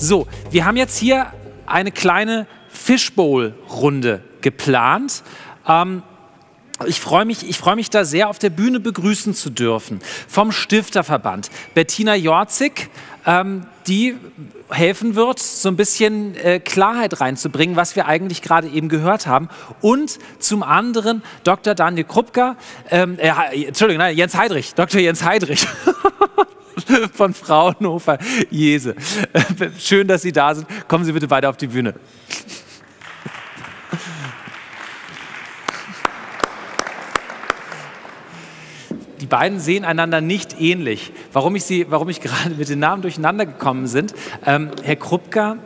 So, wir haben jetzt hier eine kleine Fishbowl-Runde geplant. Ich freue mich da sehr, auf der Bühne begrüßen zu dürfen. Vom Stifterverband Bettina Jorzik, die helfen wird, so ein bisschen Klarheit reinzubringen, was wir eigentlich gerade eben gehört haben. Und zum anderen Dr. Daniel Krupka, Entschuldigung, nein, Jens Heidrich, Dr. Jens Heidrich. Von Fraunhofer-Jese. Schön, dass Sie da sind. Kommen Sie bitte beide auf die Bühne. Die beiden sehen einander nicht ähnlich. Warum ich gerade mit den Namen durcheinander gekommen sind, Herr Krupka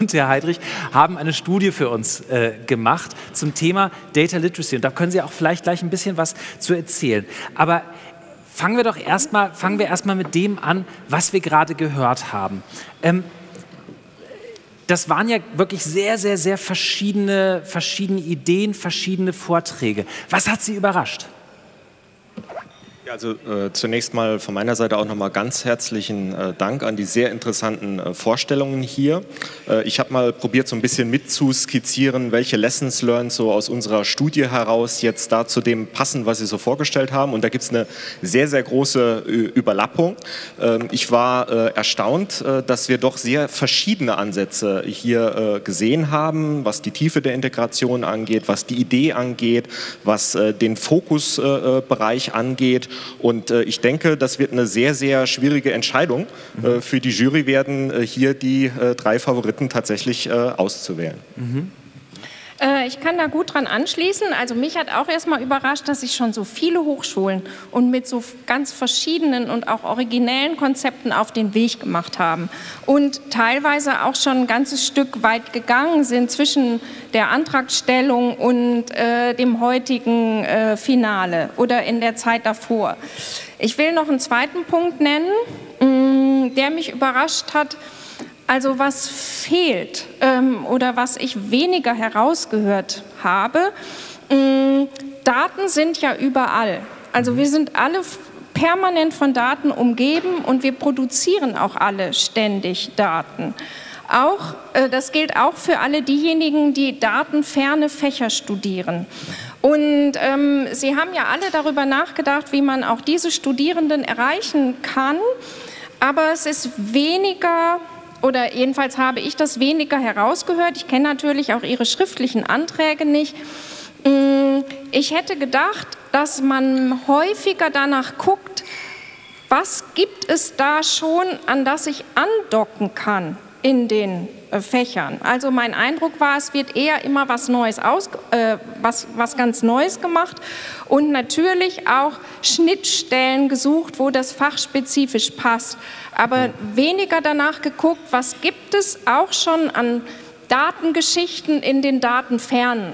und Herr Heidrich haben eine Studie für uns gemacht zum Thema Data Literacy. Und da können Sie auch vielleicht gleich ein bisschen was zu erzählen. Aber fangen wir erstmal mit dem an, was wir gerade gehört haben. Das waren ja wirklich sehr verschiedene Ideen, verschiedene Vorträge. Was hat Sie überrascht? Ja, also zunächst mal von meiner Seite auch nochmal ganz herzlichen Dank an die sehr interessanten Vorstellungen hier. Ich habe mal probiert, so ein bisschen mitzuskizzieren, welche Lessons learned so aus unserer Studie heraus jetzt da zu dem passen, was Sie so vorgestellt haben. Und da gibt es eine sehr große Überlappung. Ich war erstaunt, dass wir doch sehr verschiedene Ansätze hier gesehen haben, was die Tiefe der Integration angeht, was die Idee angeht, was den Fokusbereich angeht. Und ich denke, das wird eine sehr schwierige Entscheidung für die Jury werden, hier die drei Favoriten tatsächlich auszuwählen. Mhm. Ich kann da gut dran anschließen. Also mich hat auch erstmal überrascht, dass sich schon so viele Hochschulen und mit so ganz verschiedenen und auch originellen Konzepten auf den Weg gemacht haben und teilweise auch schon ein ganzes Stück weit gegangen sind zwischen der Antragstellung und dem heutigen Finale oder in der Zeit davor. Ich will noch einen zweiten Punkt nennen, der mich überrascht hat. Also was fehlt oder was ich weniger herausgehört habe, Daten sind ja überall. Also wir sind alle permanent von Daten umgeben und wir produzieren auch alle ständig Daten. Auch, das gilt auch für alle diejenigen, die datenferne Fächer studieren. Und Sie haben ja alle darüber nachgedacht, wie man auch diese Studierenden erreichen kann, aber es ist weniger... Oder jedenfalls habe ich das weniger herausgehört. Ich kenne natürlich auch Ihre schriftlichen Anträge nicht. Ich hätte gedacht, dass man häufiger danach guckt, was gibt es da schon, an das ich andocken kann in den Fächern. Also mein Eindruck war, es wird eher immer was ganz Neues gemacht und natürlich auch Schnittstellen gesucht, wo das fachspezifisch passt. Aber weniger danach geguckt, was gibt es auch schon an Datengeschichten in den datenfernen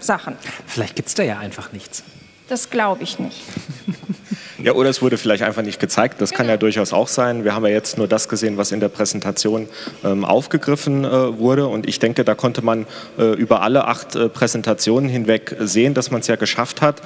Sachen. Vielleicht gibt es da ja einfach nichts. Das glaube ich nicht. Ja, oder es wurde vielleicht einfach nicht gezeigt. Das kann ja durchaus auch sein. Wir haben ja jetzt nur das gesehen, was in der Präsentation aufgegriffen wurde. Und ich denke, da konnte man über alle 8 Präsentationen hinweg sehen, dass man es ja geschafft hat,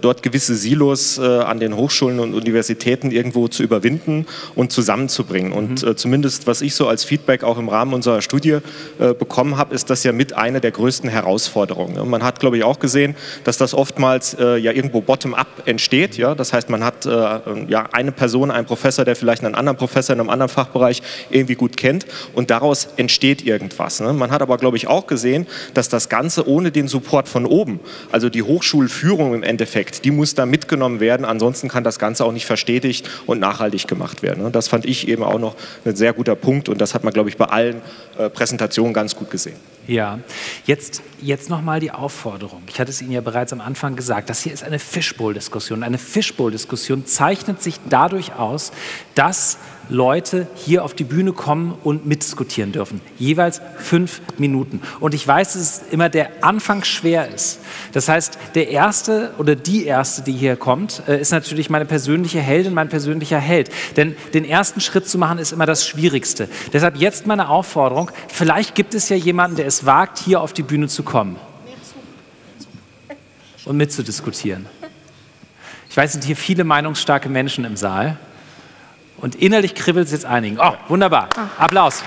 dort gewisse Silos an den Hochschulen und Universitäten irgendwo zu überwinden und zusammenzubringen. Und zumindest, was ich so als Feedback auch im Rahmen unserer Studie bekommen habe, ist das ja mit einer der größten Herausforderungen. Und man hat, glaube ich, auch gesehen, dass das oftmals ja irgendwo bottom-up entsteht. Ja? Das heißt, man hat ja, eine Person, einen Professor, der vielleicht einen anderen Professor in einem anderen Fachbereich irgendwie gut kennt und daraus entsteht irgendwas. Ne? Man hat aber, glaube ich, auch gesehen, dass das Ganze ohne den Support von oben, also die Hochschulführung im Endeffekt, die muss da mitgenommen werden, ansonsten kann das Ganze auch nicht verstetigt und nachhaltig gemacht werden. Ne? Das fand ich eben auch noch ein sehr guter Punkt und das hat man, glaube ich, bei allen Präsentationen ganz gut gesehen. Ja, jetzt nochmal die Aufforderung. Ich hatte es Ihnen ja bereits am Anfang gesagt, das hier ist eine Fishbowl-Diskussion. Eine Fishbowl-Diskussion zeichnet sich dadurch aus, dass Leute hier auf die Bühne kommen und mitdiskutieren dürfen. Jeweils 5 Minuten. Und ich weiß, dass es immer der Anfang schwer ist. Das heißt, der Erste oder die Erste, die hier kommt, ist natürlich meine persönliche Heldin, mein persönlicher Held. Denn den ersten Schritt zu machen, ist immer das Schwierigste. Deshalb jetzt meine Aufforderung, vielleicht gibt es ja jemanden, der es wagt, hier auf die Bühne zu kommen und mitzudiskutieren. Ich weiß, es sind hier viele meinungsstarke Menschen im Saal. Und innerlich kribbelt es jetzt einigen. Oh, wunderbar. Applaus.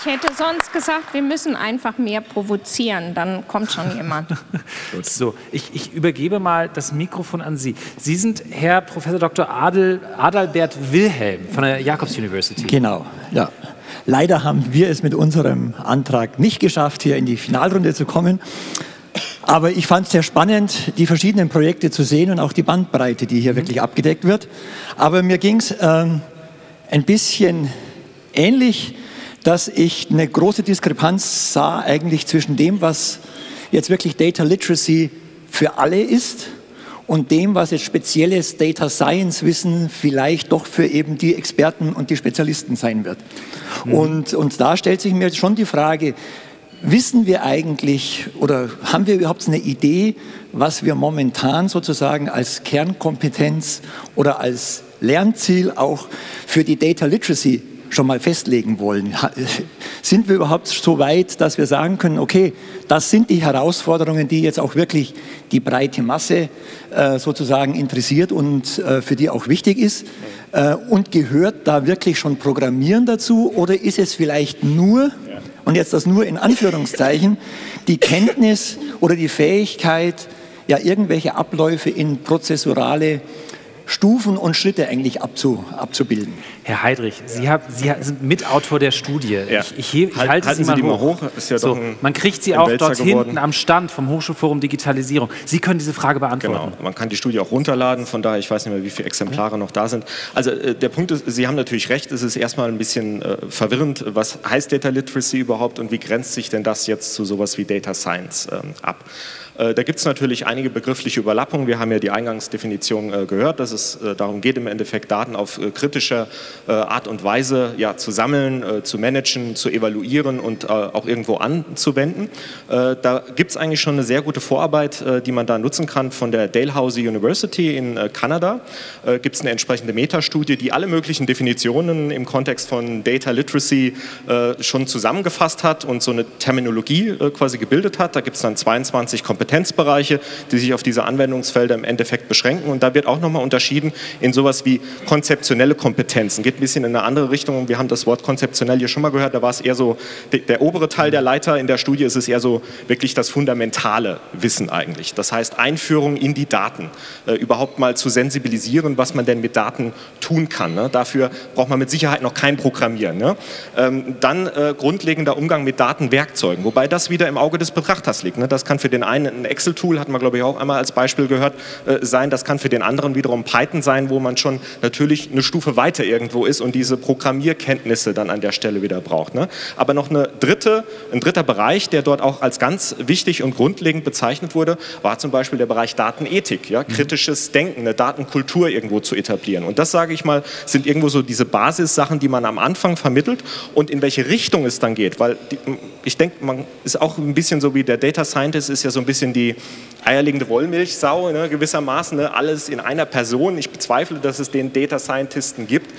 Ich hätte sonst gesagt, wir müssen einfach mehr provozieren. Dann kommt schon jemand. So, ich übergebe mal das Mikrofon an Sie. Sie sind Herr Prof. Dr. Adalbert Wilhelm von der Jacobs University. Genau, ja. Leider haben wir es mit unserem Antrag nicht geschafft, hier in die Finalrunde zu kommen. Aber ich fand es sehr spannend, die verschiedenen Projekte zu sehen und auch die Bandbreite, die hier wirklich abgedeckt wird. Aber mir ging es ein bisschen ähnlich, dass ich eine große Diskrepanz sah eigentlich zwischen dem, was jetzt wirklich Data Literacy für alle ist und dem, was jetzt spezielles Data Science Wissen vielleicht doch für eben die Experten und die Spezialisten sein wird. Mhm. Und da stellt sich mir schon die Frage, wissen wir eigentlich oder haben wir überhaupt eine Idee, was wir momentan sozusagen als Kernkompetenz oder als Lernziel auch für die Data Literacy schon mal festlegen wollen? Sind wir überhaupt so weit, dass wir sagen können, okay, das sind die Herausforderungen, die jetzt auch wirklich die breite Masse sozusagen interessiert und für die auch wichtig ist? Und gehört da wirklich schon Programmieren dazu oder ist es vielleicht nur... Und jetzt das nur in Anführungszeichen, die Kenntnis oder die Fähigkeit, ja irgendwelche Abläufe in prozessorale Stufen und Schritte eigentlich abzubilden. Herr Heidrich, Sie sind Mitautor der Studie. Ja. Ich halte Sie mal hoch. Ist ja so, man kriegt sie auch Wälzer dort geworden. Hinten am Stand vom Hochschulforum Digitalisierung. Sie können diese Frage beantworten. Genau, man kann die Studie auch runterladen. Von daher, ich weiß nicht mehr, wie viele Exemplare noch da sind. Also der Punkt ist, Sie haben natürlich recht, es ist erstmal ein bisschen verwirrend. Was heißt Data Literacy überhaupt und wie grenzt sich denn das jetzt zu sowas wie Data Science ab? Da gibt es natürlich einige begriffliche Überlappungen. Wir haben ja die Eingangsdefinition gehört, dass es darum geht, im Endeffekt Daten auf kritische Art und Weise ja, zu sammeln, zu managen, zu evaluieren und auch irgendwo anzuwenden. Da gibt es eigentlich schon eine sehr gute Vorarbeit, die man da nutzen kann von der Dalhousie University in Kanada. Gibt es eine entsprechende Metastudie, die alle möglichen Definitionen im Kontext von Data Literacy schon zusammengefasst hat und so eine Terminologie quasi gebildet hat. Da gibt es dann 22 Kompetenzbereiche, die sich auf diese Anwendungsfelder im Endeffekt beschränken. Und da wird auch nochmal unterschieden in sowas wie konzeptionelle Kompetenzen. Geht ein bisschen in eine andere Richtung. Wir haben das Wort konzeptionell hier schon mal gehört. Da war es eher so der obere Teil der Leiter. In der Studie ist es eher so wirklich das fundamentale Wissen eigentlich. Das heißt Einführung in die Daten. Überhaupt mal zu sensibilisieren, was man denn mit Daten tun kann. Ne? Dafür braucht man mit Sicherheit noch kein Programmieren. Ne? Dann grundlegender Umgang mit Datenwerkzeugen. Wobei das wieder im Auge des Betrachters liegt. Ne? Das kann für den einen ein Excel-Tool, hatten wir glaube ich auch einmal als Beispiel gehört, sein. Das kann für den anderen wiederum Python sein, wo man schon natürlich eine Stufe weiter irgendwo ist und diese Programmierkenntnisse dann an der Stelle wieder braucht. Ne? Aber noch ein dritter Bereich, der dort auch als ganz wichtig und grundlegend bezeichnet wurde, war zum Beispiel der Bereich Datenethik, ja? Kritisches Denken, eine Datenkultur irgendwo zu etablieren. Und das, sage ich mal, sind irgendwo so diese Basissachen, die man am Anfang vermittelt und in welche Richtung es dann geht. Weil ich denke, man ist auch ein bisschen so wie der Data Scientist, ist ja so ein bisschen die eierlegende Wollmilchsau, ne, gewissermaßen, ne, alles in einer Person. Ich bezweifle, dass es den Data Scientisten gibt.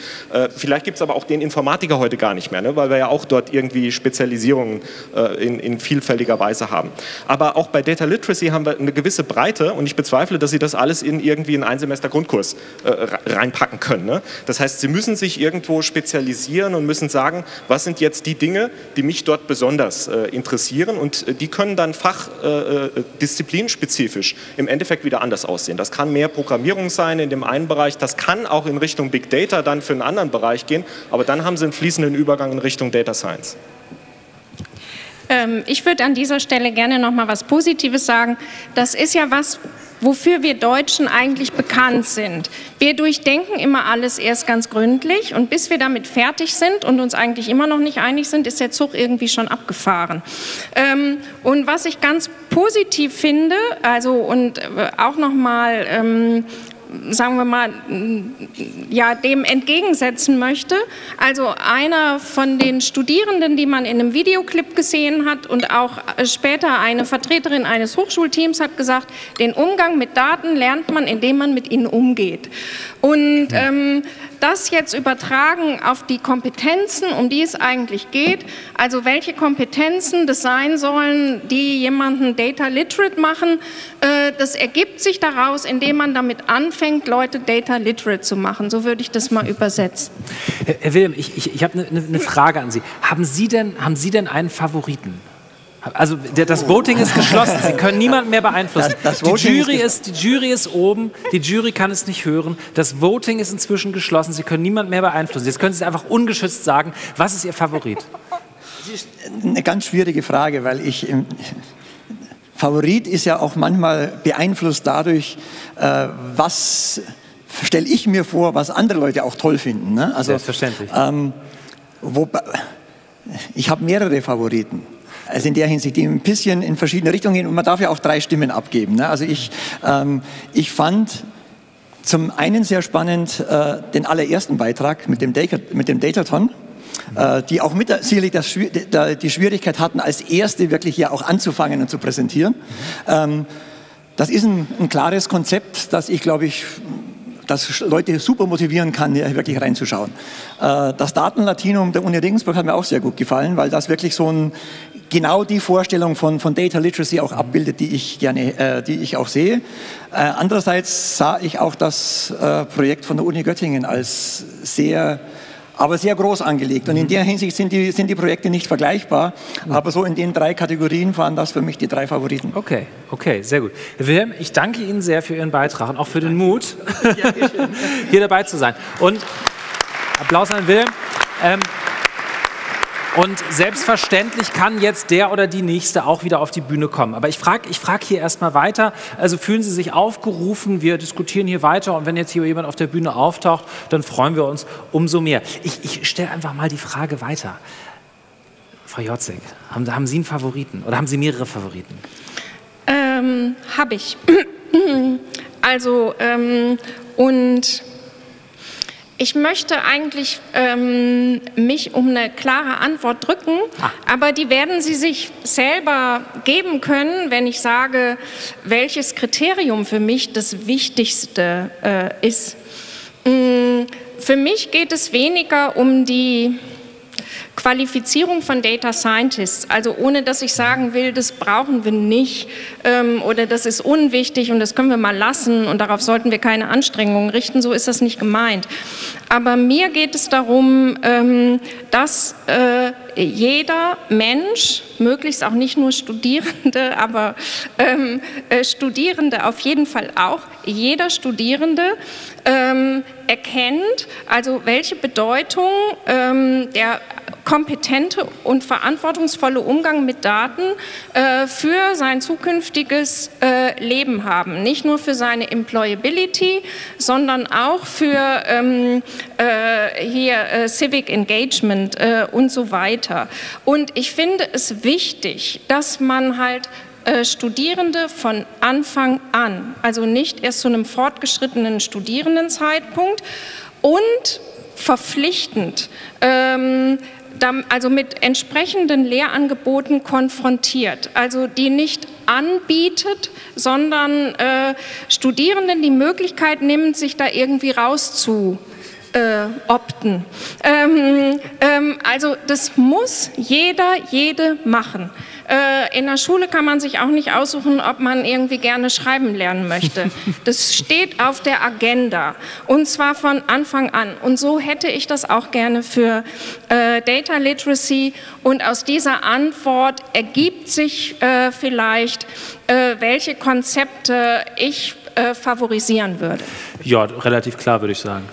Vielleicht gibt es aber auch den Informatiker heute gar nicht mehr, ne, weil wir ja auch dort irgendwie Spezialisierungen in vielfältiger Weise haben. Aber auch bei Data Literacy haben wir eine gewisse Breite und ich bezweifle, dass Sie das alles in irgendwie einen Einsemester-Grundkurs reinpacken können. Ne? Das heißt, Sie müssen sich irgendwo spezialisieren und müssen sagen, was sind jetzt die Dinge, die mich dort besonders interessieren und die können dann disziplinspezifisch im Endeffekt wieder anders aussehen. Das kann mehr Programmierung sein in dem einen Bereich, das kann auch in Richtung Big Data dann für einen anderen Bereich gehen, aber dann haben Sie einen fließenden Übergang in Richtung Data Science. Ich würde an dieser Stelle gerne noch mal was Positives sagen. Das ist ja was, wofür wir Deutschen eigentlich bekannt sind. Wir durchdenken immer alles erst ganz gründlich und bis wir damit fertig sind und uns eigentlich immer noch nicht einig sind, ist der Zug irgendwie schon abgefahren. Und was ich ganz positiv finde, also und auch nochmal sagen wir mal, ja, dem entgegensetzen möchte. Also einer von den Studierenden, die man in einem Videoclip gesehen hat und auch später eine Vertreterin eines Hochschulteams hat gesagt, den Umgang mit Daten lernt man, indem man mit ihnen umgeht. Und das jetzt übertragen auf die Kompetenzen, um die es eigentlich geht, also welche Kompetenzen das sein sollen, die jemanden Data Literate machen, das ergibt sich daraus, indem man damit anfängt, Leute Data Literate zu machen. So würde ich das mal übersetzen. Herr Wilhelm, ich habe eine Frage an Sie. Haben Sie denn einen Favoriten? Also das Voting ist geschlossen, Sie können niemanden mehr beeinflussen. Die Jury ist oben, die Jury kann es nicht hören. Das Voting ist inzwischen geschlossen, Sie können niemanden mehr beeinflussen. Jetzt können Sie es einfach ungeschützt sagen, was ist Ihr Favorit? Das ist eine ganz schwierige Frage, weil Favorit ist ja auch manchmal beeinflusst dadurch, was stelle ich mir vor, was andere Leute auch toll finden. Ne? Also, selbstverständlich. Ich habe mehrere Favoriten. Also in der Hinsicht, die ein bisschen in verschiedene Richtungen gehen. Und man darf ja auch 3 Stimmen abgeben. Ne? Also ich fand zum einen sehr spannend den allerersten Beitrag mit dem Datathon, die auch mit sicherlich die Schwierigkeit hatten, als erste wirklich ja auch anzufangen und zu präsentieren. Das ist ein klares Konzept, das ich, glaube ich, das Leute super motivieren kann, wirklich reinzuschauen. Das Daten-Latinum der Uni Regensburg hat mir auch sehr gut gefallen, weil das wirklich so genau die Vorstellung von Data Literacy auch abbildet, die ich gerne, die ich auch sehe. Andererseits sah ich auch das Projekt von der Uni Göttingen als sehr groß angelegt. Und in der Hinsicht sind die Projekte nicht vergleichbar. Aber so in den 3 Kategorien waren das für mich die 3 Favoriten. Okay, okay, sehr gut. Herr Wilhelm, ich danke Ihnen sehr für Ihren Beitrag und auch für den Mut, hier dabei zu sein. Und Applaus an Wilhelm. Und selbstverständlich kann jetzt der oder die Nächste auch wieder auf die Bühne kommen. Aber ich frag hier erstmal weiter. Also fühlen Sie sich aufgerufen, wir diskutieren hier weiter. Und wenn jetzt hier jemand auf der Bühne auftaucht, dann freuen wir uns umso mehr. Ich stelle einfach mal die Frage weiter. Frau Jorzik, haben Sie einen Favoriten oder haben Sie mehrere Favoriten? Habe ich. Also, ich möchte eigentlich mich um eine klare Antwort drücken, aber die werden Sie sich selber geben können, wenn ich sage, welches Kriterium für mich das Wichtigste ist. Für mich geht es weniger um die Qualifizierung von Data Scientists, also ohne dass ich sagen will, das brauchen wir nicht oder das ist unwichtig und das können wir mal lassen und darauf sollten wir keine Anstrengungen richten, so ist das nicht gemeint. Aber mir geht es darum, dass jeder Mensch, möglichst auch nicht nur Studierende, aber Studierende auf jeden Fall auch, jeder Studierende erkennt, also welche Bedeutung der kompetente und verantwortungsvolle Umgang mit Daten für sein zukünftiges Leben haben. Nicht nur für seine Employability, sondern auch für Civic Engagement und so weiter. Und ich finde es wichtig, dass man halt Studierende von Anfang an, also nicht erst zu einem fortgeschrittenen Studierendenzeitpunkt und verpflichtend, also mit entsprechenden Lehrangeboten konfrontiert, also die nicht anbietet, sondern Studierenden die Möglichkeit nimmt, sich da irgendwie rauszuopten. Also das muss jeder, jede machen. In der Schule kann man sich auch nicht aussuchen, ob man irgendwie gerne schreiben lernen möchte. Das steht auf der Agenda und zwar von Anfang an. Und so hätte ich das auch gerne für Data Literacy und aus dieser Antwort ergibt sich vielleicht, welche Konzepte ich favorisieren würde. Ja, relativ klar würde ich sagen.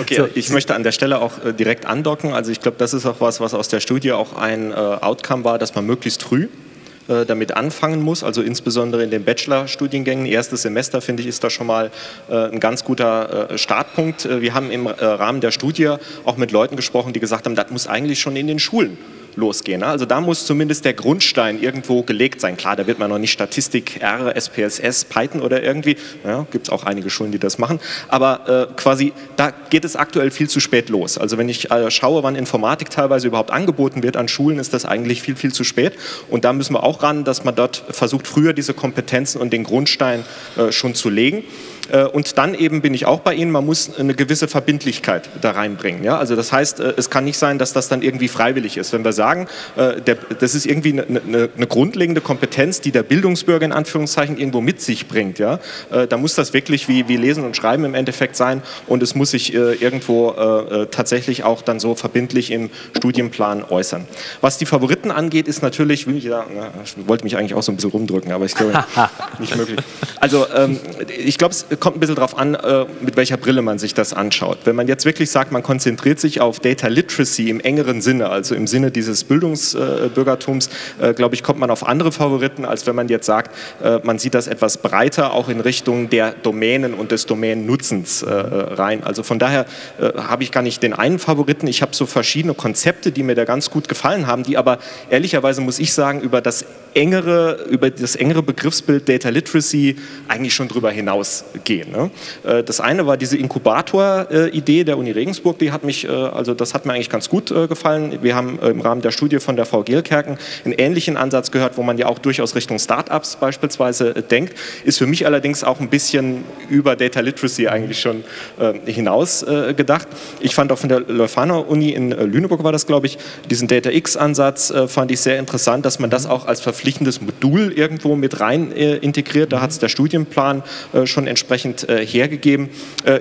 Okay, so. Ich möchte an der Stelle auch direkt andocken. Also ich glaube, das ist auch was aus der Studie auch ein Outcome war, dass man möglichst früh damit anfangen muss. Also insbesondere in den Bachelor-Studiengängen, erstes Semester, finde ich, ist da schon mal ein ganz guter Startpunkt. Wir haben im Rahmen der Studie auch mit Leuten gesprochen, die gesagt haben, das muss eigentlich schon in den Schulen losgehen. Also da muss zumindest der Grundstein irgendwo gelegt sein. Klar, da wird man noch nicht Statistik, R, SPSS, Python oder irgendwie, naja, gibt es auch einige Schulen, die das machen, aber quasi, da geht es aktuell viel zu spät los. Also wenn ich schaue, wann Informatik teilweise überhaupt angeboten wird an Schulen, ist das eigentlich viel, viel zu spät. Und da müssen wir auch ran, dass man dort versucht, früher diese Kompetenzen und den Grundstein schon zu legen. Und dann eben bin ich auch bei Ihnen, man muss eine gewisse Verbindlichkeit da reinbringen. Ja? Also das heißt, es kann nicht sein, dass das dann irgendwie freiwillig ist. Wenn wir sagen, das ist irgendwie eine grundlegende Kompetenz, die der Bildungsbürger in Anführungszeichen irgendwo mit sich bringt, ja? Dann muss das wirklich wie Lesen und Schreiben im Endeffekt sein und es muss sich irgendwo tatsächlich auch dann so verbindlich im Studienplan äußern. Was die Favoriten angeht, ist natürlich, ich wollte mich eigentlich auch so ein bisschen rumdrücken, aber ich glaube nicht möglich. Also ich glaube, es kommt ein bisschen darauf an, mit welcher Brille man sich das anschaut. Wenn man jetzt wirklich sagt, man konzentriert sich auf Data Literacy im engeren Sinne, also im Sinne dieses Bildungsbürgertums, glaube ich, kommt man auf andere Favoriten, als wenn man jetzt sagt, man sieht das etwas breiter auch in Richtung der Domänen und des Domänennutzens rein. Also von daher habe ich gar nicht den einen Favoriten. Ich habe so verschiedene Konzepte, die mir da ganz gut gefallen haben, die aber ehrlicherweise, muss ich sagen, über das engere Begriffsbild Data Literacy eigentlich schon drüber hinausgehen. Ne? Das eine war diese Inkubator-Idee der Uni Regensburg, die hat mich, also das hat mir eigentlich ganz gut gefallen. Wir haben im Rahmen der Studie von der Frau Gehlkerken einen ähnlichen Ansatz gehört, wo man ja auch durchaus Richtung Startups beispielsweise denkt. Ist für mich allerdings auch ein bisschen über Data Literacy eigentlich schon hinaus gedacht. Ich fand auch von der Leuphana-Uni in Lüneburg war das, glaube ich, diesen Data-X-Ansatz fand ich sehr interessant, dass man das auch als verpflichtendes Modul irgendwo mit rein integriert. Da hat es der Studienplan schon entsprechend hergegeben.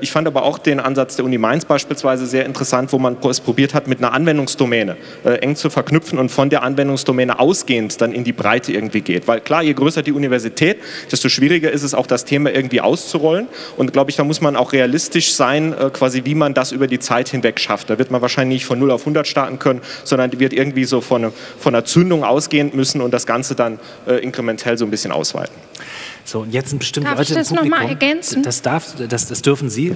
Ich fand aber auch den Ansatz der Uni Mainz beispielsweise sehr interessant, wo man es probiert hat, mit einer Anwendungsdomäne eng zu verknüpfen und von der Anwendungsdomäne ausgehend dann in die Breite irgendwie geht. Weil klar, je größer die Universität, desto schwieriger ist es auch, das Thema irgendwie auszurollen. Und glaube ich, da muss man auch realistisch sein, quasi wie man das über die Zeit hinweg schafft. Da wird man wahrscheinlich nicht von 0 auf 100 starten können, sondern wird irgendwie so von einer Zündung ausgehend müssen und das Ganze dann inkrementell so ein bisschen ausweiten. So, und jetzt sind bestimmt Leute im Publikum. Darf ich das nochmal ergänzen? Das dürfen Sie.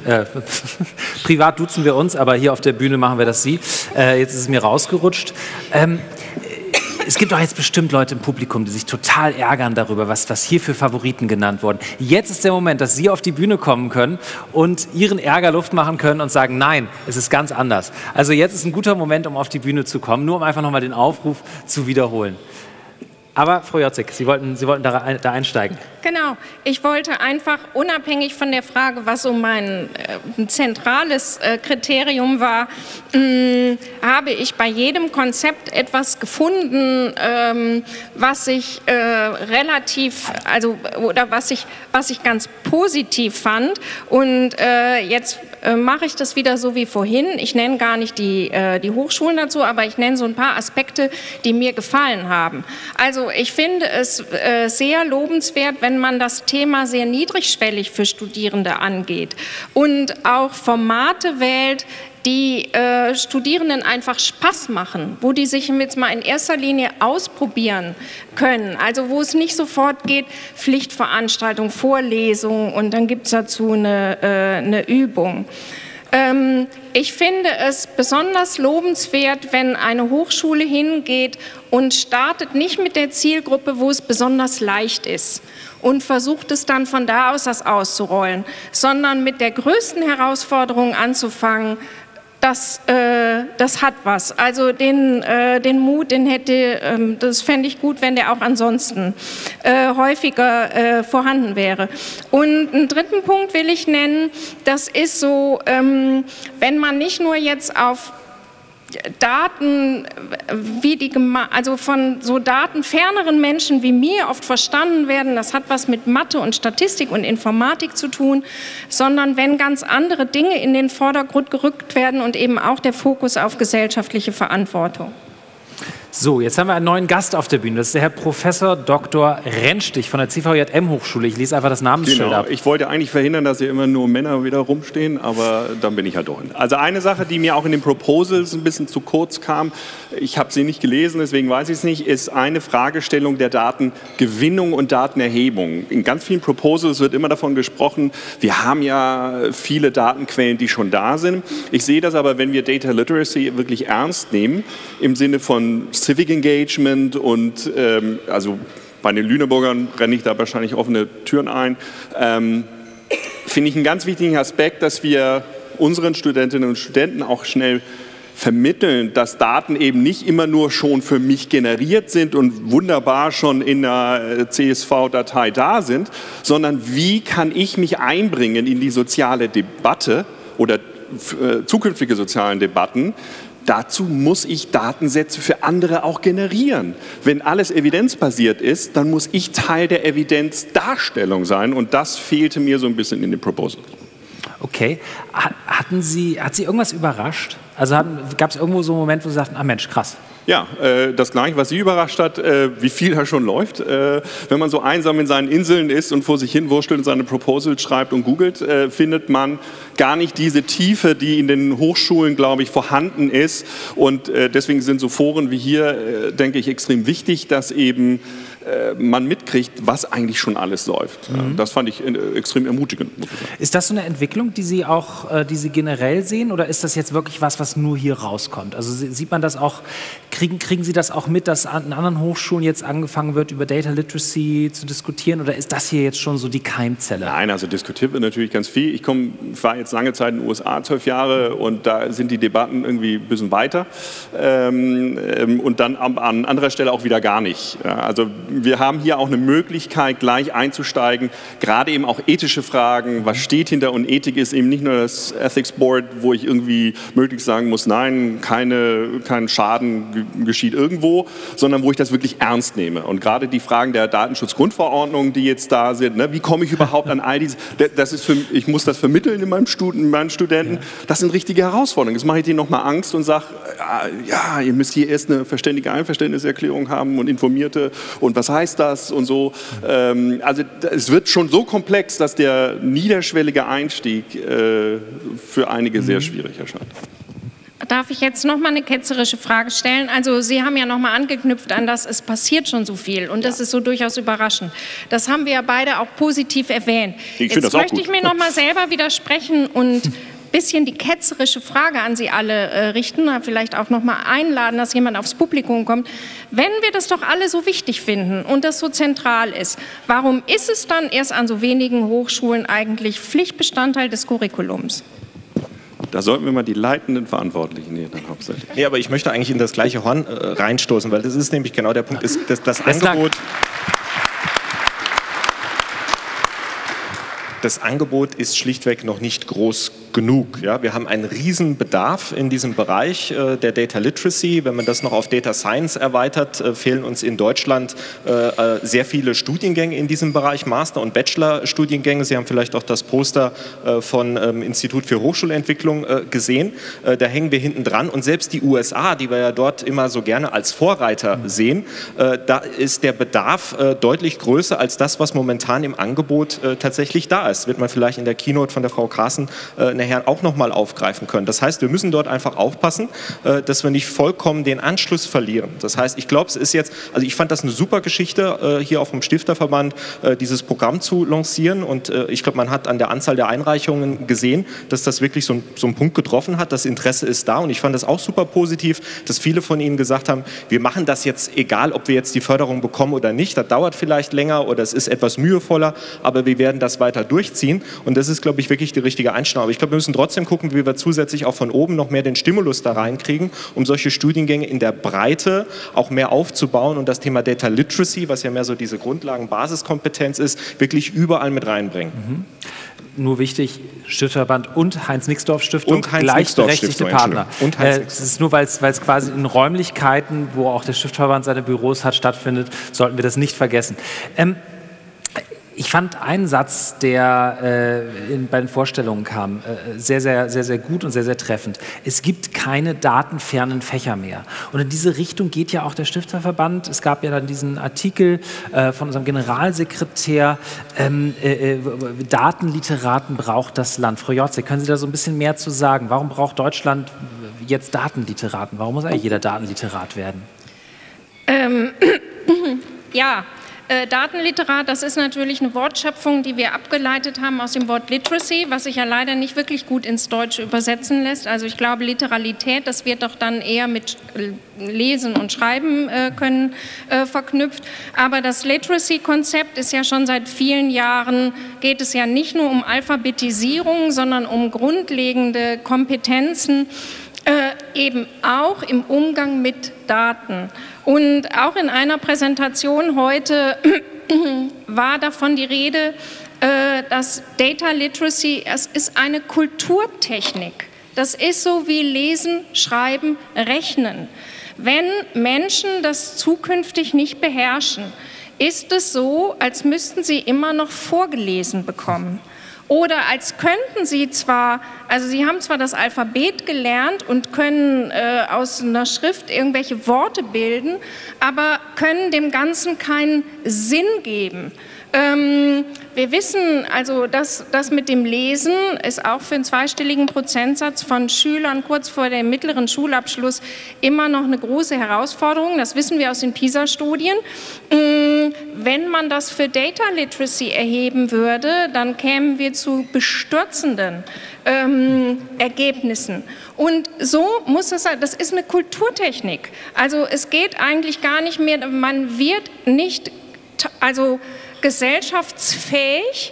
Privat duzen wir uns, aber hier auf der Bühne machen wir das Sie. Jetzt ist es mir rausgerutscht. Es gibt doch jetzt bestimmt Leute im Publikum, die sich total ärgern darüber, was hier für Favoriten genannt wurden. Jetzt ist der Moment, dass Sie auf die Bühne kommen können und Ihren Ärger Luft machen können und sagen, nein, es ist ganz anders. Also jetzt ist ein guter Moment, um auf die Bühne zu kommen, nur um einfach nochmal den Aufruf zu wiederholen. Aber Frau Jorzik, Sie wollten da einsteigen. Genau, ich wollte einfach unabhängig von der Frage, was so mein zentrales Kriterium war, habe ich bei jedem Konzept etwas gefunden, was ich was ich ganz positiv fand. Und jetzt mache ich das wieder so wie vorhin. Ich nenne gar nicht die Hochschulen dazu, aber ich nenne so ein paar Aspekte, die mir gefallen haben. Also ich finde es sehr lobenswert, wenn man das Thema sehr niedrigschwellig für Studierende angeht und auch Formate wählt, die Studierenden einfach Spaß machen, wo die sich jetzt mal in erster Linie ausprobieren können. Also wo es nicht sofort geht, Pflichtveranstaltung, Vorlesung und dann gibt es dazu eine Übung. Ich finde es besonders lobenswert, wenn eine Hochschule hingeht und startet nicht mit der Zielgruppe, wo es besonders leicht ist und versucht es dann von da aus das auszurollen, sondern mit der größten Herausforderung anzufangen, das hat was. Also den Mut, den hätte, das fände ich gut, wenn der auch ansonsten häufiger vorhanden wäre. Und einen dritten Punkt will ich nennen, das ist so, wenn man nicht nur jetzt auf Daten, also von so datenferneren Menschen wie mir oft verstanden werden, das hat was mit Mathe und Statistik und Informatik zu tun, sondern wenn ganz andere Dinge in den Vordergrund gerückt werden und eben auch der Fokus auf gesellschaftliche Verantwortung. So, jetzt haben wir einen neuen Gast auf der Bühne. Das ist der Herr Professor Dr. Rennstich von der CVJM-Hochschule. Ich lese einfach das Namensschild ab. Ich wollte eigentlich verhindern, dass hier immer nur Männer wieder rumstehen, aber dann bin ich halt drin. Also eine Sache, die mir auch in den Proposals ein bisschen zu kurz kam, ich habe sie nicht gelesen, deswegen weiß ich es nicht, ist eine Fragestellung der Datengewinnung und Datenerhebung. In ganz vielen Proposals wird immer davon gesprochen, wir haben ja viele Datenquellen, die schon da sind. Ich sehe das aber, wenn wir Data Literacy wirklich ernst nehmen, im Sinne von Civic Engagement und also bei den Lüneburgern renne ich da wahrscheinlich offene Türen ein, finde ich einen ganz wichtigen Aspekt, dass wir unseren Studentinnen und Studenten auch schnell vermitteln, dass Daten eben nicht immer nur schon für mich generiert sind und wunderbar schon in einer CSV-Datei da sind, sondern wie kann ich mich einbringen in die soziale Debatte oder zukünftige sozialen Debatten. Dazu muss ich Datensätze für andere auch generieren. Wenn alles evidenzbasiert ist, dann muss ich Teil der Evidenzdarstellung sein und das fehlte mir so ein bisschen in dem Proposal. Okay. Hat Sie irgendwas überrascht? Also gab es irgendwo so einen Moment, wo Sie sagten, ah Mensch, krass. Ja, das Gleiche, was Sie überrascht hat, wie viel da schon läuft. Wenn man so einsam in seinen Inseln ist und vor sich hin wurschtelt und seine Proposals schreibt und googelt, findet man gar nicht diese Tiefe, die in den Hochschulen, glaube ich, vorhanden ist. Und deswegen sind so Foren wie hier, denke ich, extrem wichtig, dass eben man mitkriegt, was eigentlich schon alles läuft. Mhm. Das fand ich extrem ermutigend. Ist das so eine Entwicklung, die Sie generell sehen, oder ist das jetzt wirklich was nur hier rauskommt? Also sieht man das auch, kriegen Sie das auch mit, dass an anderen Hochschulen jetzt angefangen wird, über Data Literacy zu diskutieren, oder ist das hier jetzt schon so die Keimzelle? Nein, also diskutiert wird natürlich ganz viel. Ich war jetzt lange Zeit in den USA, 12 Jahre, und da sind die Debatten irgendwie ein bisschen weiter und dann an anderer Stelle auch wieder gar nicht. Ja, also wir haben hier auch eine Möglichkeit, gleich einzusteigen, gerade eben auch ethische Fragen, was steht hinter, und Ethik ist eben nicht nur das Ethics Board, wo ich irgendwie möglichst sagen muss, nein, kein Schaden geschieht irgendwo, sondern wo ich das wirklich ernst nehme. Und gerade die Fragen der Datenschutzgrundverordnung, die jetzt da sind, ne, wie komme ich überhaupt an all diese, das ist ich muss das vermitteln in meinen Studenten, das sind richtige Herausforderungen. Jetzt mache ich denen nochmal Angst und sage, ja, ihr müsst hier erst eine verständige Einverständniserklärung haben und informierte und was heißt das und so. Also es wird schon so komplex, dass der niederschwellige Einstieg für einige sehr schwierig erscheint. Darf ich jetzt noch mal eine ketzerische Frage stellen? Also Sie haben ja noch mal angeknüpft an das, es passiert schon so viel und das ist so durchaus überraschend. Das haben wir ja beide auch positiv erwähnt. Jetzt möchte ich mir noch mal selber widersprechen und bisschen die ketzerische Frage an Sie alle richten, vielleicht auch noch mal einladen, dass jemand aufs Publikum kommt. Wenn wir das doch alle so wichtig finden und das so zentral ist, warum ist es dann erst an so wenigen Hochschulen eigentlich Pflichtbestandteil des Curriculums? Da sollten wir mal die leitenden Verantwortlichen hier dann hauptsächlich. Nee, aber ich möchte eigentlich in das gleiche Horn reinstoßen, weil das ist nämlich genau der Punkt, ist das Angebot. Das Angebot ist schlichtweg noch nicht groß genug. Ja? Wir haben einen riesen Bedarf in diesem Bereich der Data Literacy. Wenn man das noch auf Data Science erweitert, fehlen uns in Deutschland sehr viele Studiengänge in diesem Bereich, Master- und Bachelor-Studiengänge. Sie haben vielleicht auch das Poster von Institut für Hochschulentwicklung gesehen. Da hängen wir hinten dran. Und selbst die USA, die wir ja dort immer so gerne als Vorreiter sehen, da ist der Bedarf deutlich größer als das, was momentan im Angebot tatsächlich da ist. Das wird man vielleicht in der Keynote von der Frau Kraassen nachher auch nochmal aufgreifen können. Das heißt, wir müssen dort einfach aufpassen, dass wir nicht vollkommen den Anschluss verlieren. Das heißt, ich glaube, es ist jetzt, also ich fand das eine super Geschichte, hier auf dem Stifterverband dieses Programm zu lancieren, und ich glaube, man hat an der Anzahl der Einreichungen gesehen, dass das wirklich so einen Punkt getroffen hat, das Interesse ist da, und ich fand das auch super positiv, dass viele von Ihnen gesagt haben, wir machen das jetzt, egal ob wir jetzt die Förderung bekommen oder nicht, das dauert vielleicht länger oder es ist etwas mühevoller, aber wir werden das weiter durchführen. Und das ist, glaube ich, wirklich die richtige Einstellung. Aber ich glaube, wir müssen trotzdem gucken, wie wir zusätzlich auch von oben noch mehr den Stimulus da reinkriegen, um solche Studiengänge in der Breite auch mehr aufzubauen und das Thema Data Literacy, was ja mehr so diese Grundlagen-Basiskompetenz ist, wirklich überall mit reinbringen. Mhm. Nur wichtig, Stifterverband und Heinz-Nixdorf-Stiftung, gleichberechtigte Partner. Und es ist nur, weil es quasi in Räumlichkeiten, wo auch der Stifterverband seine Büros hat, stattfindet, sollten wir das nicht vergessen. Ich fand einen Satz, der bei den Vorstellungen kam, sehr gut und sehr treffend. Es gibt keine datenfernen Fächer mehr. Und in diese Richtung geht ja auch der Stifterverband. Es gab ja dann diesen Artikel von unserem Generalsekretär, Datenliteraten braucht das Land. Frau Jorzik, können Sie da so ein bisschen mehr zu sagen? Warum braucht Deutschland jetzt Datenliteraten? Warum muss eigentlich jeder Datenliterat werden? Ja. Datenliterat, das ist natürlich eine Wortschöpfung, die wir abgeleitet haben aus dem Wort Literacy, was sich ja leider nicht wirklich gut ins Deutsche übersetzen lässt. Also ich glaube, Literalität, das wird doch dann eher mit Lesen und Schreiben können verknüpft. Aber das Literacy-Konzept ist ja schon seit vielen Jahren, geht es ja nicht nur um Alphabetisierung, sondern um grundlegende Kompetenzen, eben auch im Umgang mit Daten. Und auch in einer Präsentation heute war davon die Rede, dass Data Literacy, es ist eine Kulturtechnik. Das ist so wie Lesen, Schreiben, Rechnen. Wenn Menschen das zukünftig nicht beherrschen, ist es so, als müssten sie immer noch vorgelesen bekommen. Oder als könnten sie zwar, also sie haben zwar das Alphabet gelernt und können aus einer Schrift irgendwelche Worte bilden, aber können dem Ganzen keinen Sinn geben. Wir wissen, also dass das mit dem Lesen ist auch für einen zweistelligen Prozentsatz von Schülern kurz vor dem mittleren Schulabschluss immer noch eine große Herausforderung. Das wissen wir aus den PISA-Studien. Wenn man das für Data Literacy erheben würde, dann kämen wir zu bestürzenden Ergebnissen. Und so muss es sein, das ist eine Kulturtechnik. Also es geht eigentlich gar nicht mehr, man wird nicht, also gesellschaftsfähig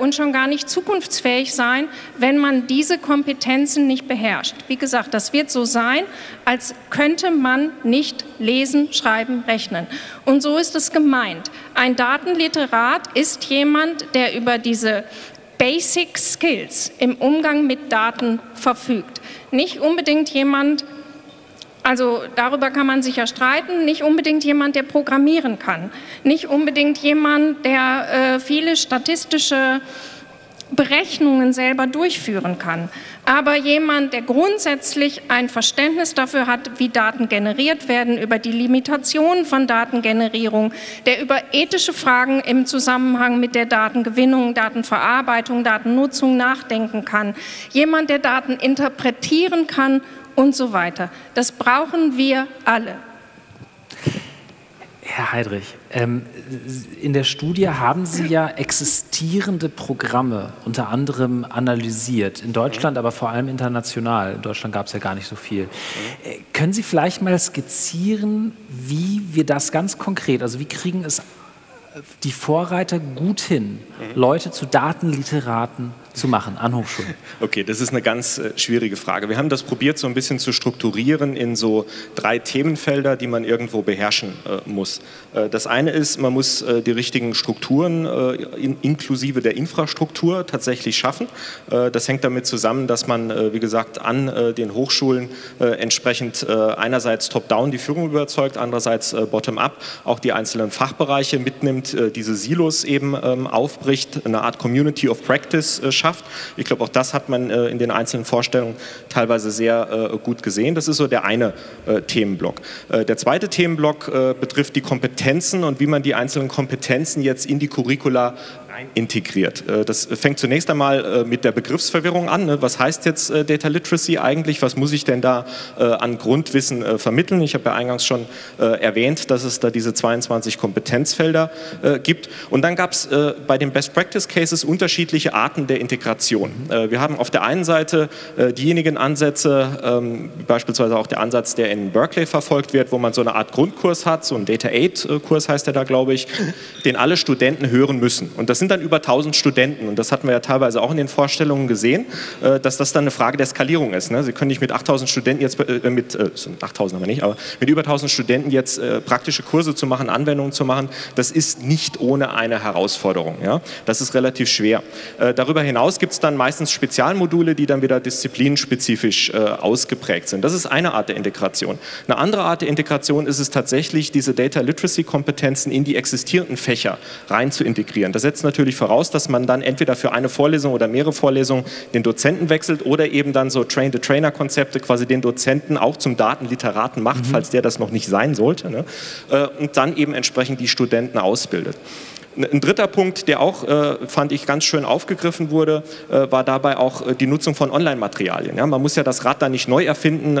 und schon gar nicht zukunftsfähig sein, wenn man diese Kompetenzen nicht beherrscht. Wie gesagt, das wird so sein, als könnte man nicht lesen, schreiben, rechnen. Und so ist es gemeint. Ein Datenliterat ist jemand, der über diese Basic Skills im Umgang mit Daten verfügt. Nicht unbedingt jemand, also darüber kann man sich ja streiten, nicht unbedingt jemand, der programmieren kann, nicht unbedingt jemand, der viele statistische Berechnungen selber durchführen kann, aber jemand, der grundsätzlich ein Verständnis dafür hat, wie Daten generiert werden, über die Limitationen von Datengenerierung, der über ethische Fragen im Zusammenhang mit der Datengewinnung, Datenverarbeitung, Datennutzung nachdenken kann, jemand, der Daten interpretieren kann, und so weiter. Das brauchen wir alle. Herr Heidrich, in der Studie haben Sie ja existierende Programme unter anderem analysiert, in Deutschland, aber vor allem international. In Deutschland gab es ja gar nicht so viel. Können Sie vielleicht mal skizzieren, wie wir das ganz konkret, also wie kriegen es die Vorreiter gut hin, Leute zu Datenliteraten zu machen an Hochschulen? Okay, das ist eine ganz schwierige Frage. Wir haben das probiert, so ein bisschen zu strukturieren in so 3 Themenfelder, die man irgendwo beherrschen muss. Das eine ist, man muss die richtigen Strukturen inklusive der Infrastruktur tatsächlich schaffen. Das hängt damit zusammen, dass man, wie gesagt, an den Hochschulen entsprechend einerseits top-down die Führung überzeugt, andererseits bottom-up auch die einzelnen Fachbereiche mitnimmt, diese Silos eben aufbricht, eine Art Community of Practice schafft. Ich glaube, auch das hat man in den einzelnen Vorstellungen teilweise sehr gut gesehen. Das ist so der eine Themenblock. Der zweite Themenblock betrifft die Kompetenzen und wie man die einzelnen Kompetenzen jetzt in die Curricula integriert. Das fängt zunächst einmal mit der Begriffsverwirrung an. Was heißt jetzt Data Literacy eigentlich? Was muss ich denn da an Grundwissen vermitteln? Ich habe ja eingangs schon erwähnt, dass es da diese 22 Kompetenzfelder gibt. Und dann gab es bei den Best Practice Cases unterschiedliche Arten der Integration. Wir haben auf der einen Seite diejenigen Ansätze, beispielsweise auch der Ansatz, der in Berkeley verfolgt wird, wo man so eine Art Grundkurs hat, so ein Data Aid Kurs heißt der da, glaube ich, den alle Studenten hören müssen. Und das sind dann über 1000 Studenten und das hatten wir ja teilweise auch in den Vorstellungen gesehen, dass das dann eine Frage der Skalierung ist. Sie können nicht mit 8000 Studenten jetzt, mit über 1000 Studenten jetzt praktische Kurse zu machen, Anwendungen zu machen, das ist nicht ohne eine Herausforderung. Ja? Das ist relativ schwer. Darüber hinaus gibt es dann meistens Spezialmodule, die dann wieder disziplinspezifisch ausgeprägt sind. Das ist eine Art der Integration. Eine andere Art der Integration ist es tatsächlich, diese Data Literacy Kompetenzen in die existierenden Fächer rein zu integrieren. Das setzt natürlich voraus, dass man dann entweder für eine Vorlesung oder mehrere Vorlesungen den Dozenten wechselt oder eben dann so Train-the-Trainer-Konzepte quasi den Dozenten auch zum Datenliteraten macht, falls der das noch nicht sein sollte, ne? Und dann eben entsprechend die Studenten ausbildet. Ein dritter Punkt, der auch, fand ich, ganz schön aufgegriffen wurde, war dabei auch die Nutzung von Online-Materialien. Ja, man muss ja das Rad da nicht neu erfinden.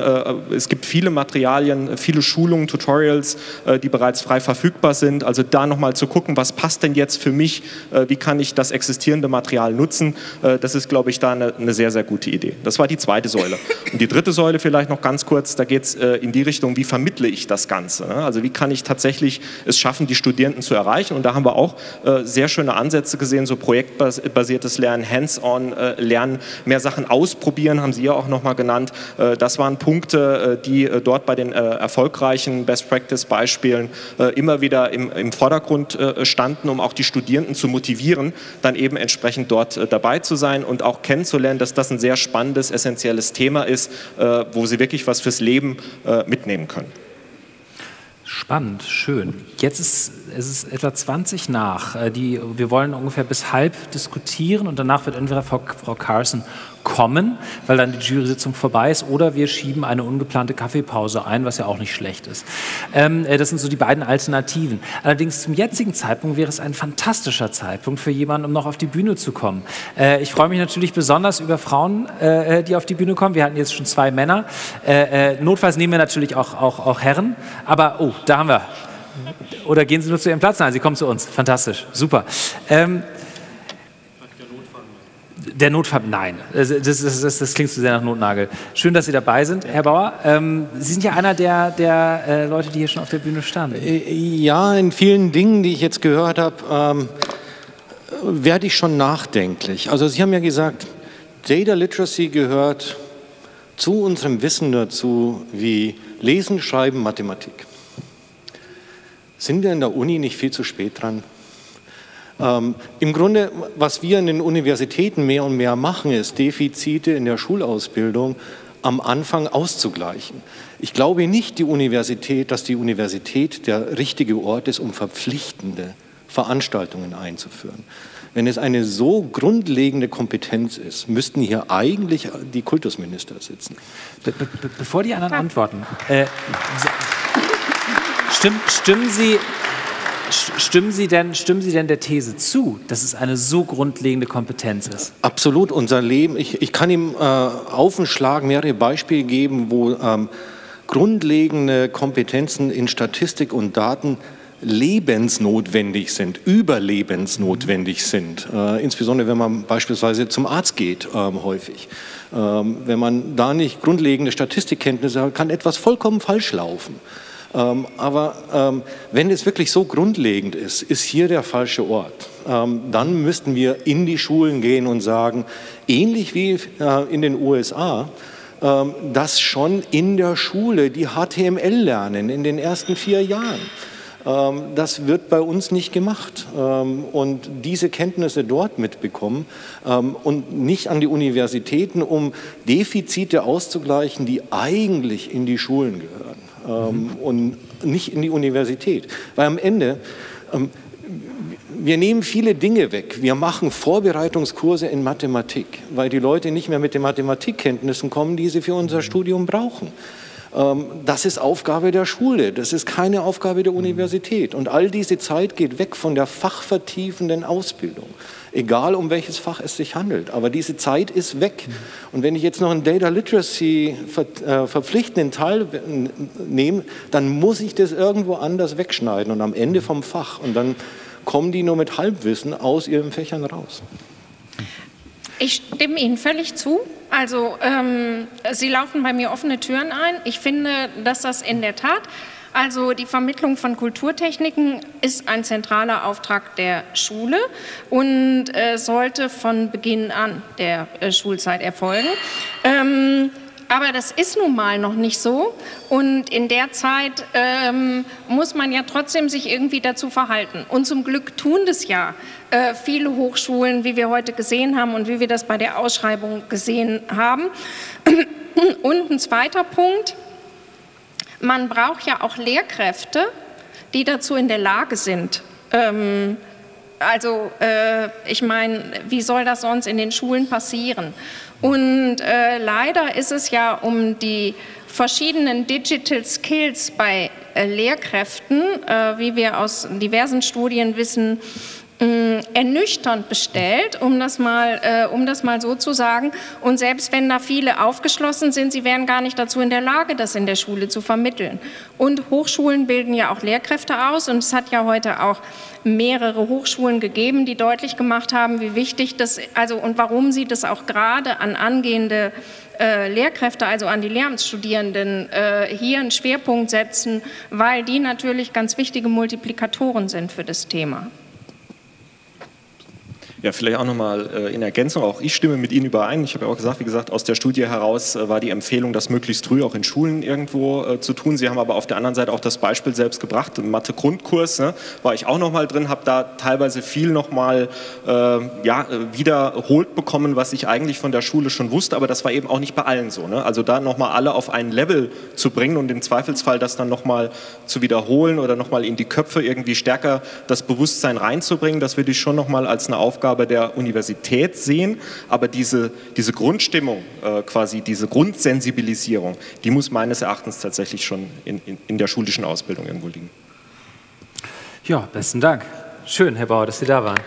Es gibt viele Materialien, viele Schulungen, Tutorials, die bereits frei verfügbar sind. Also da nochmal zu gucken, was passt denn jetzt für mich, wie kann ich das existierende Material nutzen. Das ist, glaube ich, da eine sehr, sehr gute Idee. Das war die zweite Säule. Und die dritte Säule vielleicht noch ganz kurz, da geht es in die Richtung, wie vermittle ich das Ganze. Ne? Also wie kann ich tatsächlich es schaffen, die Studierenden zu erreichen. Und da haben wir auch sehr schöne Ansätze gesehen, so projektbasiertes Lernen, Hands-on Lernen, mehr Sachen ausprobieren, haben Sie ja auch nochmal genannt. Das waren Punkte, die dort bei den erfolgreichen Best-Practice-Beispielen immer wieder im Vordergrund standen, um auch die Studierenden zu motivieren, dann eben entsprechend dort dabei zu sein und auch kennenzulernen, dass das ein sehr spannendes, essentielles Thema ist, wo sie wirklich was fürs Leben mitnehmen können. Spannend, schön. Jetzt ist es etwa 20 nach. Wir wollen ungefähr bis halb diskutieren und danach wird entweder Frau Carson kommen, weil dann die Jury-Sitzung vorbei ist, oder wir schieben eine ungeplante Kaffeepause ein, was ja auch nicht schlecht ist. Das sind so die beiden Alternativen. Allerdings zum jetzigen Zeitpunkt wäre es ein fantastischer Zeitpunkt für jemanden, um noch auf die Bühne zu kommen. Ich freue mich natürlich besonders über Frauen, die auf die Bühne kommen. Wir hatten jetzt schon zwei Männer. Notfalls nehmen wir natürlich auch Herren, aber oh, da haben wir. Oder gehen Sie nur zu Ihrem Platz? Nein, Sie kommen zu uns. Fantastisch, super. Der Notfall, nein, das klingt zu sehr nach Notnagel. Schön, dass Sie dabei sind, Herr Bauer. Sie sind ja einer der Leute, die hier schon auf der Bühne standen. Ja, in vielen Dingen, die ich jetzt gehört habe, werde ich schon nachdenklich. Also Sie haben ja gesagt, Data Literacy gehört zu unserem Wissen dazu, wie Lesen, Schreiben, Mathematik. Sind wir in der Uni nicht viel zu spät dran? Im Grunde, was wir in den Universitäten mehr und mehr machen, ist, Defizite in der Schulausbildung am Anfang auszugleichen. Ich glaube nicht, dass die Universität der richtige Ort ist, um verpflichtende Veranstaltungen einzuführen. Wenn es eine so grundlegende Kompetenz ist, müssten hier eigentlich die Kultusminister sitzen. Bevor die anderen antworten... Stimmen Sie denn der These zu, dass es eine so grundlegende Kompetenz ist? Absolut, unser Leben. Ich kann Ihnen auf den Schlag mehrere Beispiele geben, wo grundlegende Kompetenzen in Statistik und Daten lebensnotwendig sind, überlebensnotwendig sind. Insbesondere, wenn man beispielsweise zum Arzt geht, häufig. Wenn man da nicht grundlegende Statistikkenntnisse hat, kann etwas vollkommen falsch laufen. Aber wenn es wirklich so grundlegend ist, ist hier der falsche Ort. Dann müssten wir in die Schulen gehen und sagen, ähnlich wie in den USA, dass schon in der Schule die HTML lernen in den ersten 4 Jahren. Das wird bei uns nicht gemacht und diese Kenntnisse dort mitbekommen und nicht an die Universitäten, um Defizite auszugleichen, die eigentlich in die Schulen gehören. Und nicht in die Universität. Weil am Ende, wir nehmen viele Dinge weg. Wir machen Vorbereitungskurse in Mathematik, weil die Leute nicht mehr mit den Mathematikkenntnissen kommen, die sie für unser Studium brauchen. Das ist Aufgabe der Schule, das ist keine Aufgabe der Universität. Und all diese Zeit geht weg von der fachvertiefenden Ausbildung. Egal, um welches Fach es sich handelt. Aber diese Zeit ist weg. Und wenn ich jetzt noch einen Data Literacy verpflichtenden Teil nehme, dann muss ich das irgendwo anders wegschneiden und am Ende vom Fach. Und dann kommen die nur mit Halbwissen aus ihren Fächern raus. Ich stimme Ihnen völlig zu. Also Sie laufen bei mir offene Türen ein. Ich finde, dass das in der Tat... Also die Vermittlung von Kulturtechniken ist ein zentraler Auftrag der Schule und sollte von Beginn an der Schulzeit erfolgen. Aber das ist nun mal noch nicht so und in der Zeit muss man ja trotzdem sich irgendwie dazu verhalten. Und zum Glück tun das ja viele Hochschulen, wie wir heute gesehen haben und wie wir das bei der Ausschreibung gesehen haben. Und ein zweiter Punkt. Man braucht ja auch Lehrkräfte, die dazu in der Lage sind. Ich meine, wie soll das sonst in den Schulen passieren? Und leider ist es ja um die verschiedenen Digital Skills bei Lehrkräften, wie wir aus diversen Studien wissen, ernüchternd bestellt, um das mal so zu sagen. Und selbst wenn da viele aufgeschlossen sind, sie wären gar nicht dazu in der Lage, das in der Schule zu vermitteln. Und Hochschulen bilden ja auch Lehrkräfte aus. Und es hat ja heute auch mehrere Hochschulen gegeben, die deutlich gemacht haben, wie wichtig das, also und warum sie das auch gerade an angehende Lehrkräfte, also an die Lehramtsstudierenden, hier einen Schwerpunkt setzen, weil die natürlich ganz wichtige Multiplikatoren sind für das Thema. Ja, vielleicht auch nochmal in Ergänzung, auch ich stimme mit Ihnen überein. Ich habe ja auch gesagt, wie gesagt, aus der Studie heraus war die Empfehlung, das möglichst früh auch in Schulen irgendwo zu tun. Sie haben aber auf der anderen Seite auch das Beispiel selbst gebracht. Im Mathe-Grundkurs, ne, war ich auch nochmal drin, habe da teilweise viel nochmal wiederholt bekommen, was ich eigentlich von der Schule schon wusste, aber das war eben auch nicht bei allen so. Ne? Also da nochmal alle auf ein Level zu bringen und im Zweifelsfall das dann nochmal zu wiederholen oder nochmal in die Köpfe irgendwie stärker das Bewusstsein reinzubringen, das würde ich schon nochmal als eine Aufgabe der Universität sehen, aber diese Grundstimmung, quasi diese Grundsensibilisierung, die muss meines Erachtens tatsächlich schon in der schulischen Ausbildung irgendwo liegen. Ja, besten Dank. Schön, Herr Bauer, dass Sie da waren.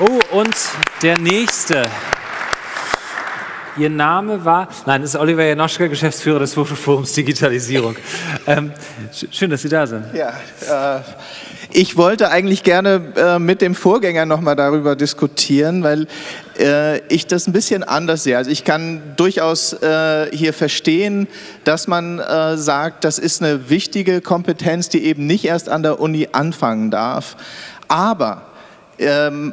Oh, und der Nächste. Ihr Name war, nein, das ist Oliver Janoschka, Geschäftsführer des Hochschulforums Digitalisierung. Schön, dass Sie da sind. Ja, ich wollte eigentlich gerne mit dem Vorgänger nochmal darüber diskutieren, weil ich das ein bisschen anders sehe. Also ich kann durchaus hier verstehen, dass man sagt, das ist eine wichtige Kompetenz, die eben nicht erst an der Uni anfangen darf. Aber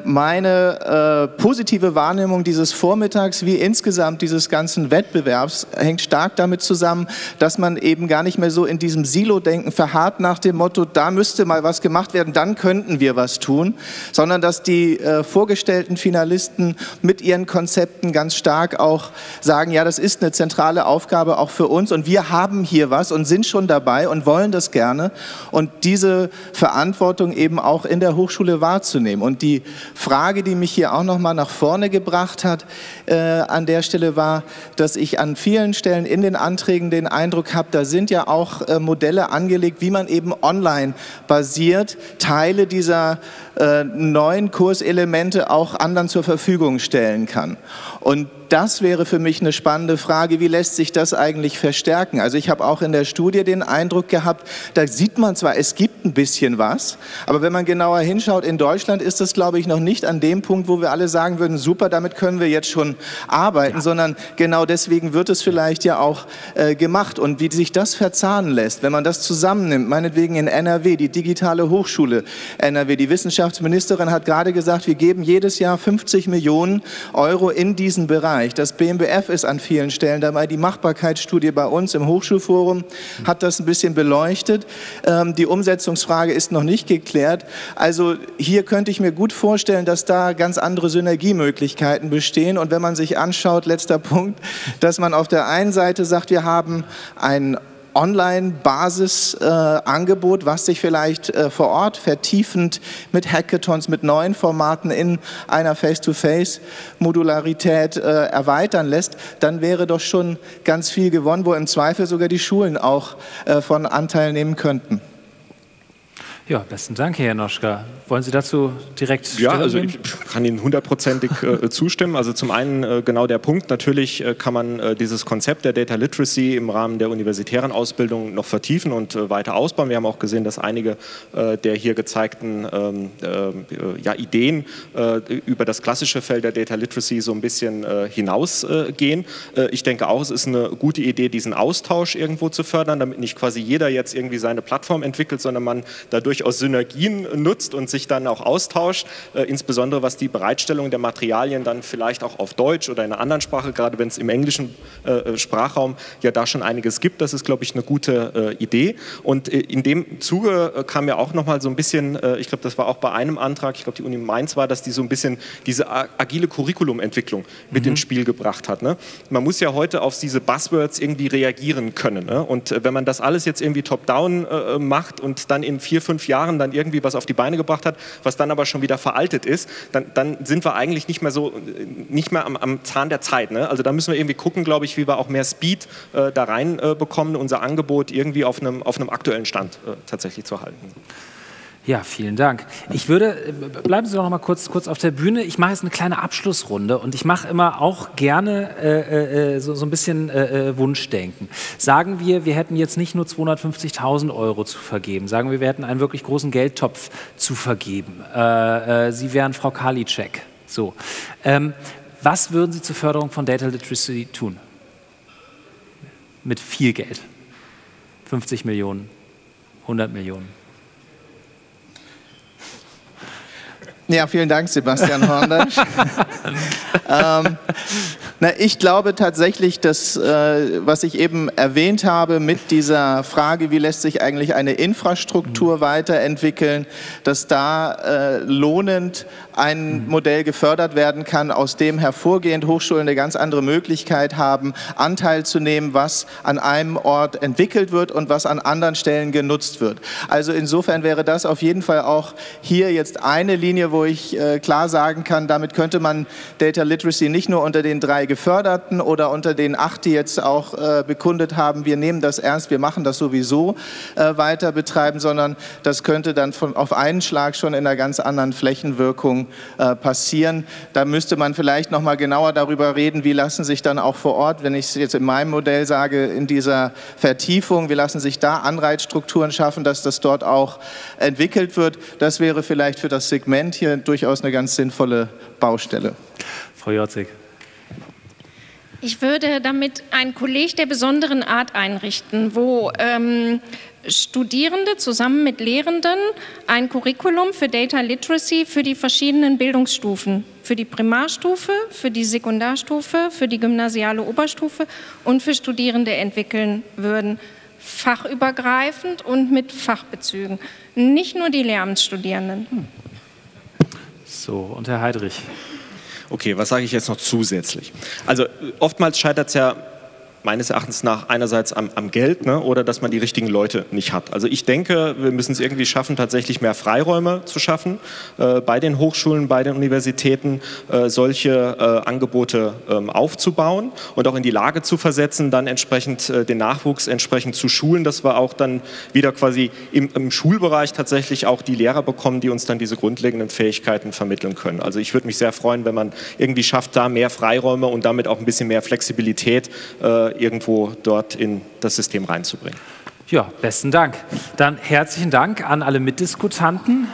meine positive Wahrnehmung dieses Vormittags wie insgesamt dieses ganzen Wettbewerbs hängt stark damit zusammen, dass man eben gar nicht mehr so in diesem Silo-Denken verharrt nach dem Motto, da müsste mal was gemacht werden, dann könnten wir was tun, sondern dass die vorgestellten Finalisten mit ihren Konzepten ganz stark auch sagen, ja, das ist eine zentrale Aufgabe auch für uns und wir haben hier was und sind schon dabei und wollen das gerne und diese Verantwortung eben auch in der Hochschule wahrzunehmen. Und die Frage, die mich hier auch nochmal nach vorne gebracht hat, an der Stelle war, dass ich an vielen Stellen in den Anträgen den Eindruck habe, da sind ja auch Modelle angelegt, wie man eben online basiert Teile dieser neuen Kurselemente auch anderen zur Verfügung stellen kann. Und das wäre für mich eine spannende Frage, wie lässt sich das eigentlich verstärken? Also ich habe auch in der Studie den Eindruck gehabt, da sieht man zwar, es gibt ein bisschen was, aber wenn man genauer hinschaut, in Deutschland ist das, glaube ich, noch nicht an dem Punkt, wo wir alle sagen würden, super, damit können wir jetzt schon arbeiten, ja, sondern genau deswegen wird es vielleicht ja auch gemacht. Und wie sich das verzahnen lässt, wenn man das zusammennimmt, meinetwegen in NRW, die Digitale Hochschule NRW, die Wissenschaftsministerin hat gerade gesagt, wir geben jedes Jahr 50 Millionen Euro in diesen Bereich. Das BMBF ist an vielen Stellen dabei. Die Machbarkeitsstudie bei uns im Hochschulforum hat das ein bisschen beleuchtet. Die Umsetzungsfrage ist noch nicht geklärt. Also hier könnte ich mir gut vorstellen, dass da ganz andere Synergiemöglichkeiten bestehen. Und wenn man sich anschaut, letzter Punkt, dass man auf der einen Seite sagt, wir haben ein Online-Basis-Angebot, was sich vielleicht vor Ort vertiefend mit Hackathons, mit neuen Formaten in einer Face-to-Face-Modularität erweitern lässt, dann wäre doch schon ganz viel gewonnen, wo im Zweifel sogar die Schulen auch von Anteil nehmen könnten. Ja, besten Dank, Herr Janoschka. Wollen Sie dazu direkt Stellung nehmen? Ja, also ich kann Ihnen hundertprozentig zustimmen. Also zum einen genau der Punkt, natürlich kann man dieses Konzept der Data Literacy im Rahmen der universitären Ausbildung noch vertiefen und weiter ausbauen. Wir haben auch gesehen, dass einige der hier gezeigten Ideen über das klassische Feld der Data Literacy so ein bisschen hinausgehen. Ich denke auch, es ist eine gute Idee, diesen Austausch irgendwo zu fördern, damit nicht quasi jeder jetzt irgendwie seine Plattform entwickelt, sondern man dadurch durchaus Synergien nutzt und sich dann auch austauscht, insbesondere was die Bereitstellung der Materialien dann vielleicht auch auf Deutsch oder in einer anderen Sprache, gerade wenn es im englischen Sprachraum ja da schon einiges gibt, das ist, glaube ich, eine gute Idee. Und in dem Zuge kam ja auch nochmal so ein bisschen, ich glaube, das war auch bei einem Antrag, ich glaube, die Uni Mainz war, dass die so ein bisschen diese agile Curriculumentwicklung mit ins Spiel gebracht hat. Ne? Man muss ja heute auf diese Buzzwords irgendwie reagieren können. Ne? Und wenn man das alles jetzt irgendwie top-down macht und dann in 4, 5 Jahren dann irgendwie was auf die Beine gebracht hat, was dann aber schon wieder veraltet ist, dann sind wir eigentlich nicht mehr am Zahn der Zeit. Ne? Also da müssen wir irgendwie gucken, glaube ich, wie wir auch mehr Speed da reinbekommen, unser Angebot irgendwie auf einem aktuellen Stand tatsächlich zu halten. Ja, vielen Dank. Ich würde, bleiben Sie doch noch mal kurz auf der Bühne. Ich mache jetzt eine kleine Abschlussrunde und ich mache immer auch gerne so ein bisschen Wunschdenken. Sagen wir, wir hätten jetzt nicht nur 250.000 Euro zu vergeben. Sagen wir, wir hätten einen wirklich großen Geldtopf zu vergeben. Sie wären Frau Karliczek. So. Was würden Sie zur Förderung von Data Literacy tun? Mit viel Geld. 50 Millionen, 100 Millionen. Ja, vielen Dank, Sebastian Hornbeisch. Ich glaube tatsächlich, dass, was ich eben erwähnt habe, mit dieser Frage, wie lässt sich eigentlich eine Infrastruktur weiterentwickeln, dass da lohnend ein Modell gefördert werden kann, aus dem hervorgehend Hochschulen eine ganz andere Möglichkeit haben, Anteil zu nehmen, was an einem Ort entwickelt wird und was an anderen Stellen genutzt wird. Also insofern wäre das auf jeden Fall auch hier jetzt eine Linie, wo ich klar sagen kann, damit könnte man Data Literacy nicht nur unter den 3 Geförderten oder unter den 8, die jetzt auch bekundet haben, wir nehmen das ernst, wir machen das sowieso weiter betreiben, sondern das könnte dann auf einen Schlag schon in einer ganz anderen Flächenwirkung passieren. Da müsste man vielleicht noch mal genauer darüber reden, wie lassen sich dann auch vor Ort, wenn ich es jetzt in meinem Modell sage, in dieser Vertiefung, wie lassen sich da Anreizstrukturen schaffen, dass das dort auch entwickelt wird. Das wäre vielleicht für das Segment hier durchaus eine ganz sinnvolle Baustelle. Frau Jorzik. Ich würde damit ein Kolleg der besonderen Art einrichten, wo Studierende zusammen mit Lehrenden ein Curriculum für Data Literacy für die verschiedenen Bildungsstufen, für die Primarstufe, für die Sekundarstufe, für die gymnasiale Oberstufe und für Studierende entwickeln würden, fachübergreifend und mit Fachbezügen, nicht nur die Lehramtsstudierenden. So, und Herr Heidrich. Okay, was sage ich jetzt noch zusätzlich? Also oftmals scheitert es ja meines Erachtens nach einerseits am Geld, ne, oder dass man die richtigen Leute nicht hat. Also ich denke, wir müssen es irgendwie schaffen, tatsächlich mehr Freiräume zu schaffen, bei den Hochschulen, bei den Universitäten solche Angebote aufzubauen und auch in die Lage zu versetzen, dann entsprechend den Nachwuchs entsprechend zu schulen, dass wir auch dann wieder quasi im Schulbereich tatsächlich auch die Lehrer bekommen, die uns dann diese grundlegenden Fähigkeiten vermitteln können. Also ich würde mich sehr freuen, wenn man irgendwie schafft, da mehr Freiräume und damit auch ein bisschen mehr Flexibilität irgendwo dort in das System reinzubringen. Ja, besten Dank. Dann herzlichen Dank an alle Mitdiskutanten.